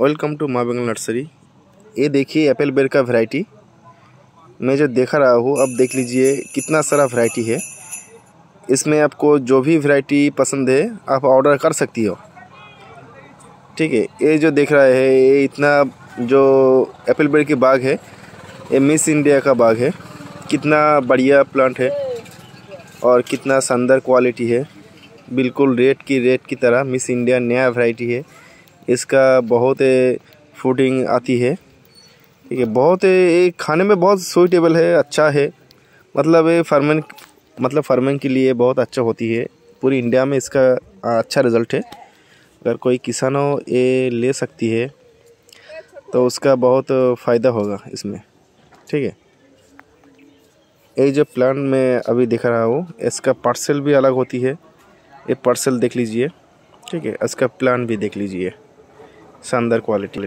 Welcome to माँ Bengal nursery. ये देखिए एप्पल बेर का वैरायटी मैं जो देखा रहा हूँ, अब देख लीजिए कितना सारा वैरायटी है। इसमें आपको जो भी वैरायटी पसंद है आप ऑर्डर कर सकती हो। ठीक है, ये जो देख रहा है ये इतना जो एप्पल बेर की बाग है ये मिस इंडिया का बाग है। कितना बढ़िया प्लांट है और कितना शानदार क्वालिटी है, बिल्कुल रेट की तरह मिस इंडिया नया वैरायटी है। इसका बहुत फूडिंग आती है। ठीक है, बहुत ये खाने में बहुत सूटेबल है, अच्छा है। मतलब ये फार्मिंग के लिए बहुत अच्छा होती है। पूरी इंडिया में इसका अच्छा रिजल्ट है। अगर कोई किसान हो ये ले सकती है तो उसका बहुत फ़ायदा होगा इसमें। ठीक है, ये जो प्लांट मैं अभी दिखा रहा हूँ इसका पार्सल भी अलग होती है। ये पार्सल देख लीजिए। ठीक है, इसका प्लांट भी देख लीजिए, शानदार क्वालिटी।